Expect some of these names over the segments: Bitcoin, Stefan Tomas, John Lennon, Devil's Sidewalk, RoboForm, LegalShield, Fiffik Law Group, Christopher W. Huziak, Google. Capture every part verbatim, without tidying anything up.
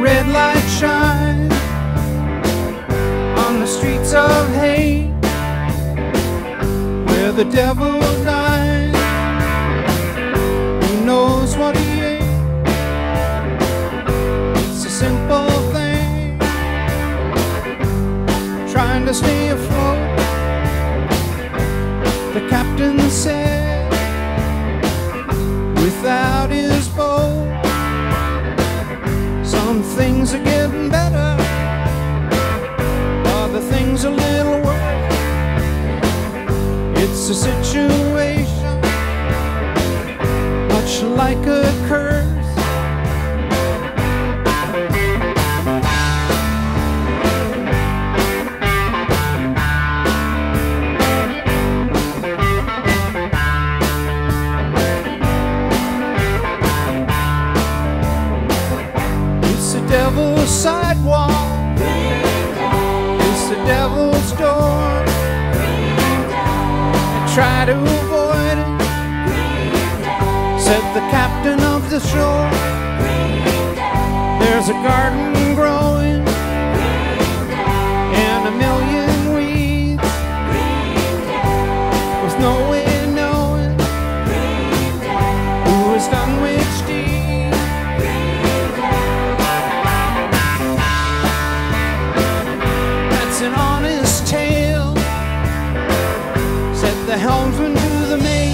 red light shine on the streets of hate, where the devil died. Who knows what he ate? It's a simple thing, trying to stay afloat. The captain said, without his boat, some things are getting better, other things a little worse. It's a situation much like a curse. Devil's sidewalk, it's the devil's door. Try to avoid it, said the captain of the shore. There's a garden growing and a million weeds, with no way knowing who has done which deed. An honest tale, said the helmsman to the mate,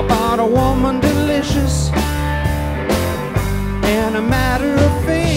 about a woman delicious and a matter of faith.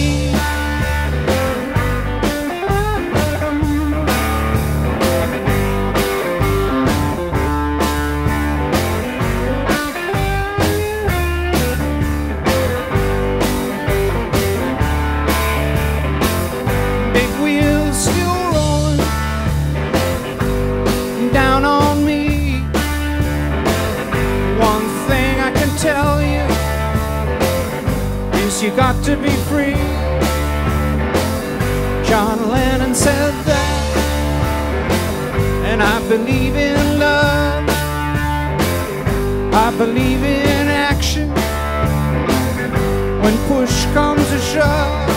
You got to be free. John Lennon said that, and I believe in love. I believe in action when push comes to shove.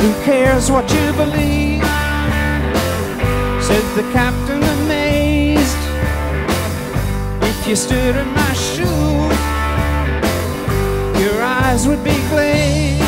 Who cares what you believe? Said the captain amazed. You stood in my shoes, your eyes would be glazed.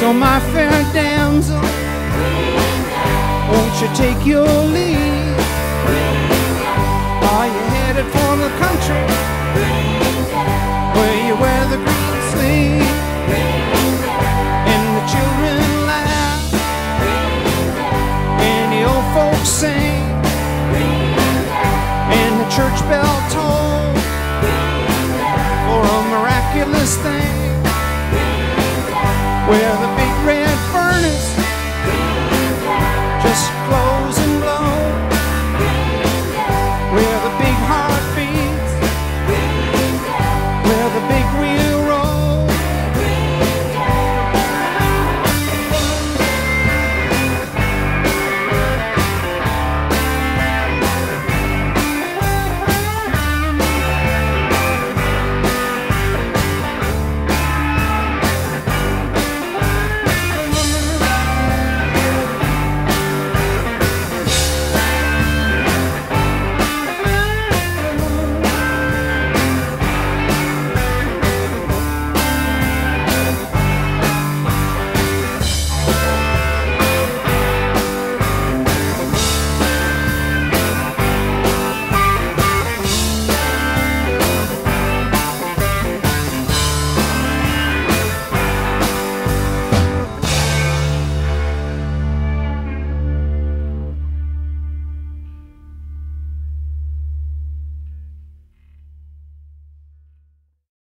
So my fair damsel, won't you take your leave? Are you headed for the country where you wear the green sleeve and the children laugh and the old folks sing and the church bell tolls for a miraculous thing, where the big red furnace just glows and blows? Where the big heart